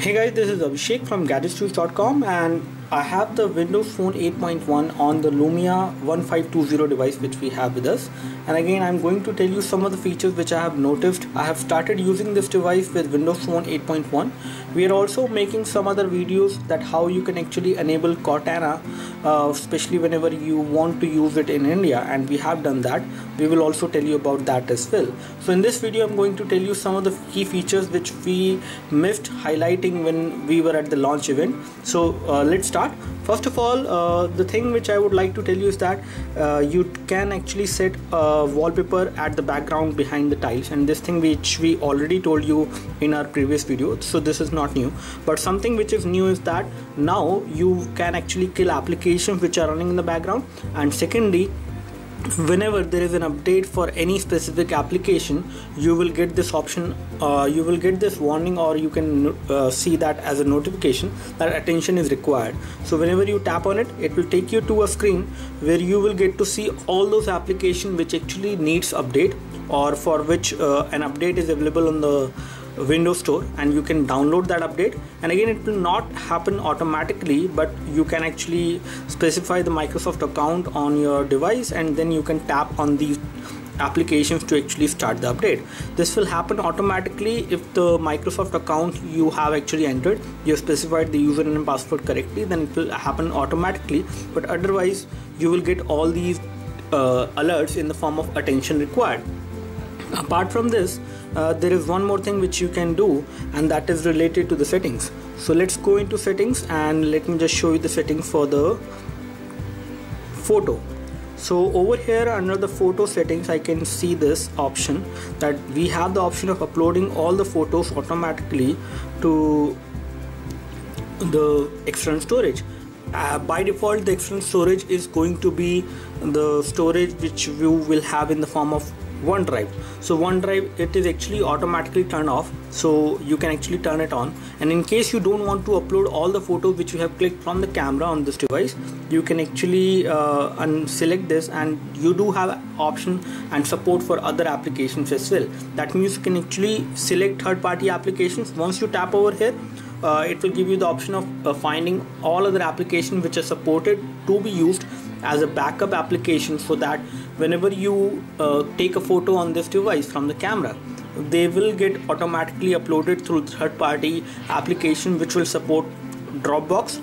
Hey guys, this is Abhishek from GadgetsToUse.com, and I have the Windows Phone 8.1 on the Lumia 1520 device which we have with us. And again, I'm going to tell you some of the features which I have noticed. I have started using this device with Windows Phone 8.1. We are also making some other videos that how you can actually enable Cortana, especially whenever you want to use it in India, and we have done that. We will also tell you about that as well. So in this video, I'm going to tell you some of the key features which we missed highlighting when we were at the launch event. So let's start. First of all, the thing which I would like to tell you is that you can actually set a wallpaper at the background behind the tiles, and this thing which we already told you in our previous video, so this is not new. But something which is new is that now you can actually kill applications which are running in the background, and secondly, whenever there is an update for any specific application, you will get this option, you will get this warning, or you can see that as a notification that attention is required. So whenever you tap on it, it will take you to a screen where you will get to see all those applications which actually needs update, or for which an update is available on the Windows Store, and you can download that update. And again, it will not happen automatically, but you can actually specify the Microsoft account on your device, and then you can tap on these applications to actually start the update. This will happen automatically if the Microsoft account you have actually entered, you have specified the username and password correctly, then it will happen automatically. But otherwise, you will get all these alerts in the form of attention required. Apart from this, there is one more thing which you can do, and that is related to the settings. So let's go into settings, and let me just show you the settings for the photo. So over here under the photo settings, I can see this option that we have the option of uploading all the photos automatically to the external storage. By default, the external storage is going to be the storage which you will have in the form of OneDrive. So OneDrive, it is actually automatically turned off, so you can actually turn it on. And in case you don't want to upload all the photos which you have clicked from the camera on this device, you can actually select this, and you do have option and support for other applications as well. That means you can actually select third-party applications. Once you tap over here, it will give you the option of finding all other applications which are supported to be used as a backup application, so that whenever you take a photo on this device from the camera, they will get automatically uploaded through third-party application which will support Dropbox.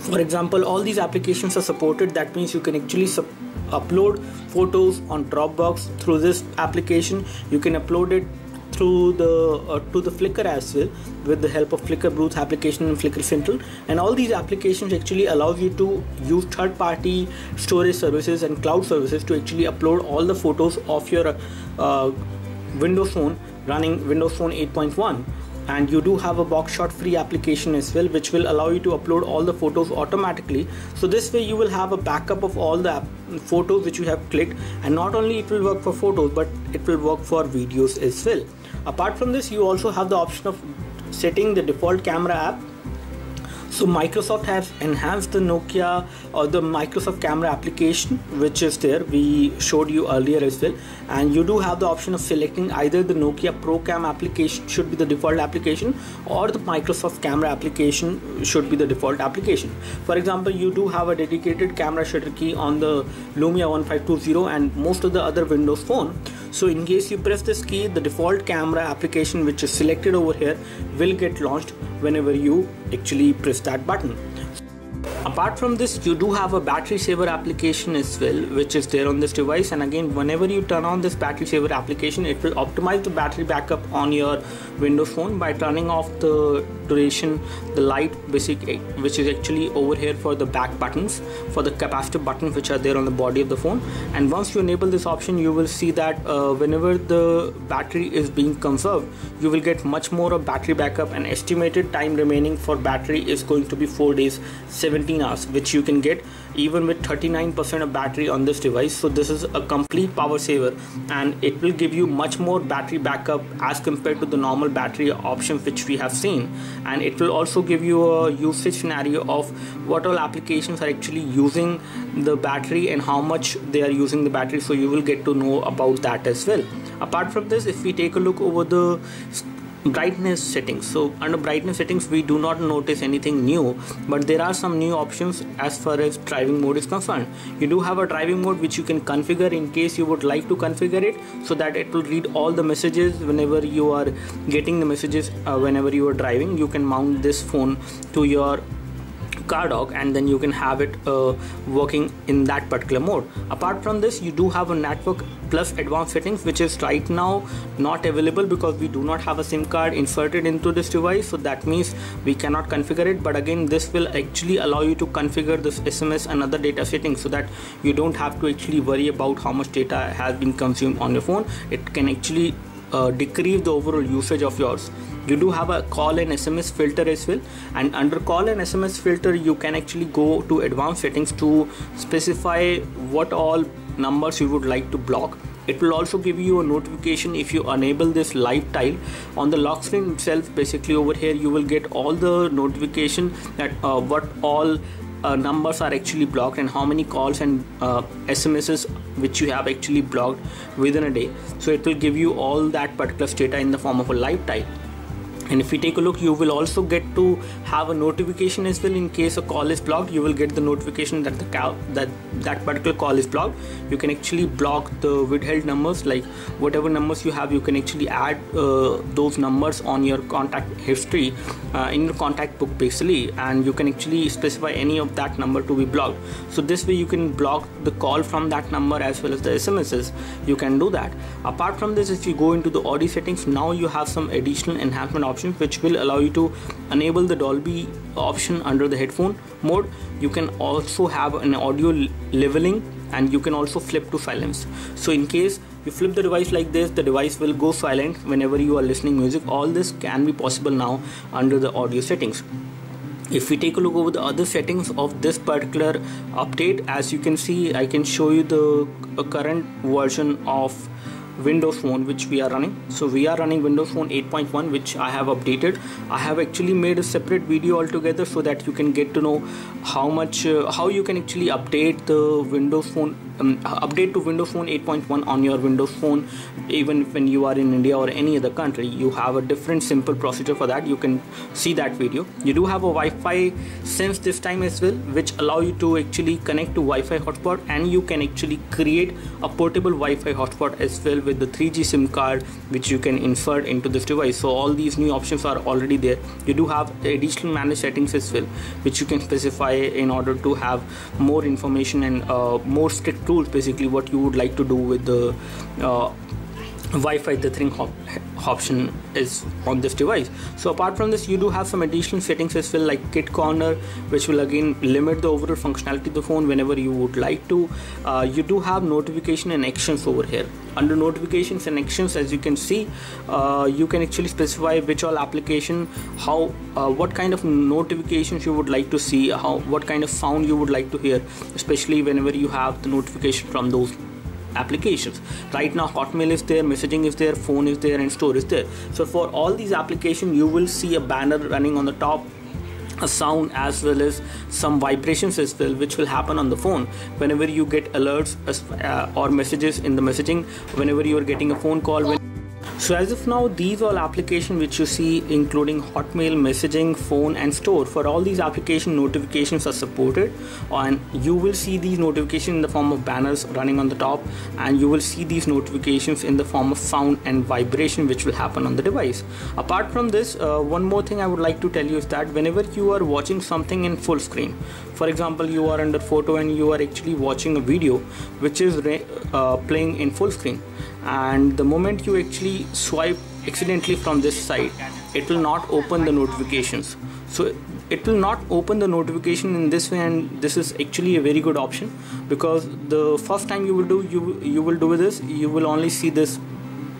For example, all these applications are supported. That means you can actually upload photos on Dropbox through this application. You can upload it through the to the Flickr as well with the help of Flickr Booth application and Flickr Central, and all these applications actually allows you to use third-party storage services and cloud services to actually upload all the photos of your Windows Phone running Windows Phone 8.1. And you do have a box shot free application as well, which will allow you to upload all the photos automatically. So this way you will have a backup of all the photos which you have clicked, and not only it will work for photos, but it will work for videos as well. Apart from this, you also have the option of setting the default camera app. So Microsoft has enhanced the Nokia or the Microsoft camera application which is there, we showed you earlier as well, and you do have the option of selecting either the Nokia ProCam application should be the default application, or the Microsoft camera application should be the default application. For example, you do have a dedicated camera shutter key on the Lumia 1520 and most of the other Windows Phone. So in case you press this key, the default camera application which is selected over here will get launched whenever you actually press that button. Apart from this, you do have a battery saver application as well which is there on this device, and again whenever you turn on this battery saver application, it will optimize the battery backup on your Windows Phone by turning off the duration, the light basic which is actually over here for the back buttons, for the capacitive buttons which are there on the body of the phone. And once you enable this option, you will see that whenever the battery is being conserved, you will get much more of battery backup, and estimated time remaining for battery is going to be 4 days 17 hours, which you can get even with 39% of battery on this device. So this is a complete power saver, and it will give you much more battery backup as compared to the normal battery options which we have seen. And it will also give you a usage scenario of what all applications are actually using the battery and how much they are using the battery, so you will get to know about that as well. Apart from this, if we take a look over the brightness settings. So under brightness settings we do not notice anything new, but there are some new options as far as driving mode is concerned. You do have a driving mode which you can configure in case you would like to configure it, so that it will read all the messages whenever you are getting the messages. Whenever you are driving, you can mount this phone to your car dock and then you can have it working in that particular mode. Apart from this, you do have a network plus advanced settings, which is right now not available because we do not have a SIM card inserted into this device, so that means we cannot configure it. But again, this will actually allow you to configure this SMS and other data settings, so that you don't have to actually worry about how much data has been consumed on your phone. It can actually decrease the overall usage of yours. You do have a call and SMS filter as well, and under call and SMS filter you can actually go to advanced settings to specify what all numbers you would like to block. It will also give you a notification if you enable this live tile on the lock screen itself. Basically over here you will get all the notification that what all numbers are actually blocked and how many calls and SMSs which you have actually blocked within a day. So it will give you all that particular data in the form of a live tile. And if you take a look, you will also get to have a notification as well. In case a call is blocked, you will get the notification that that particular call is blocked. You can actually block the withheld numbers, like whatever numbers you have, you can actually add those numbers on your contact history in your contact book basically, and you can actually specify any of that number to be blocked. So this way you can block the call from that number as well as the SMSs. You can do that. Apart from this, if you go into the audio settings, now you have some additional enhancement options which will allow you to enable the Dolby option under the headphone mode. You can also have an audio leveling, and you can also flip to silence. So in case you flip the device like this, the device will go silent whenever you are listening music. All this can be possible now under the audio settings. If we take a look over the other settings of this particular update, as you can see, I can show you the current version of Windows Phone which we are running. So we are running Windows Phone 8.1, which I have updated. I have actually made a separate video altogether so that you can get to know how much how you can actually update the Windows Phone update to Windows Phone 8.1 on your Windows Phone. Even when you are in India or any other country, you have a different simple procedure for that. You can see that video. You do have a Wi-Fi sense this time as well, which allow you to actually connect to Wi-Fi hotspot, and you can actually create a portable Wi-Fi hotspot as well with the 3G SIM card which you can insert into this device. So all these new options are already there. You do have additional managed settings as well, which you can specify in order to have more information and more strict rules basically what you would like to do with the Wi-Fi tethering option is on this device. So apart from this, you do have some additional settings as well, like Kit Corner, which will again limit the overall functionality of the phone whenever you would like to. You do have notification and actions over here. Under notifications and actions, as you can see, you can actually specify which all application, how what kind of notifications you would like to see, how what kind of sound you would like to hear, especially whenever you have the notification from those applications. Right now Hotmail is there, messaging is there, phone is there, and store is there. So for all these applications you will see a banner running on the top, a sound, as well as some vibrations as well, which will happen on the phone whenever you get alerts or messages in the messaging, whenever you are getting a phone call. So as of now, these all applications which you see, including Hotmail, messaging, phone, and store, for all these application notifications are supported, and you will see these notifications in the form of banners running on the top, and you will see these notifications in the form of sound and vibration which will happen on the device. Apart from this, one more thing I would like to tell you is that whenever you are watching something in full screen, for example you are under photo and you are actually watching a video which is playing in full screen, and the moment you actually swipe accidentally from this side, it will not open the notifications. So it will not open the notification in this way, and this is actually a very good option, because the first time you will do this, you will only see this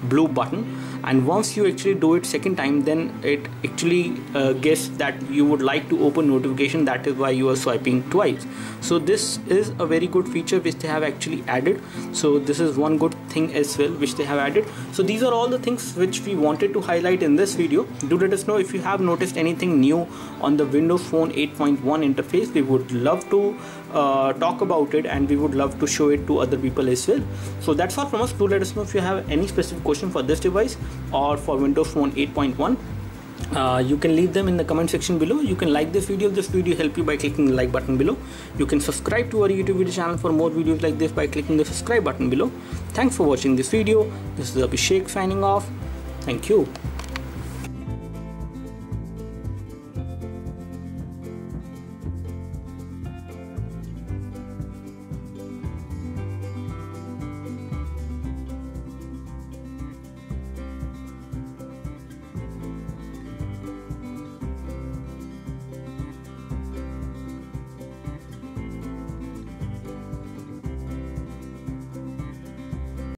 blue button, and once you actually do it second time, then it actually guess that you would like to open notification. That is why you are swiping twice. So this is a very good feature which they have actually added. So this is one good thing as well which they have added. So these are all the things which we wanted to highlight in this video. Do let us know if you have noticed anything new on the Windows Phone 8.1 interface. We would love to talk about it, and we would love to show it to other people as well. So that's all from us. Do let us know if you have any specific question for this device. or for Windows Phone 8.1. You can leave them in the comment section below. You can like this video if this video helped you by clicking the like button below. You can subscribe to our YouTube video channel for more videos like this by clicking the subscribe button below. Thanks for watching this video. This is Abhishek signing off. Thank you.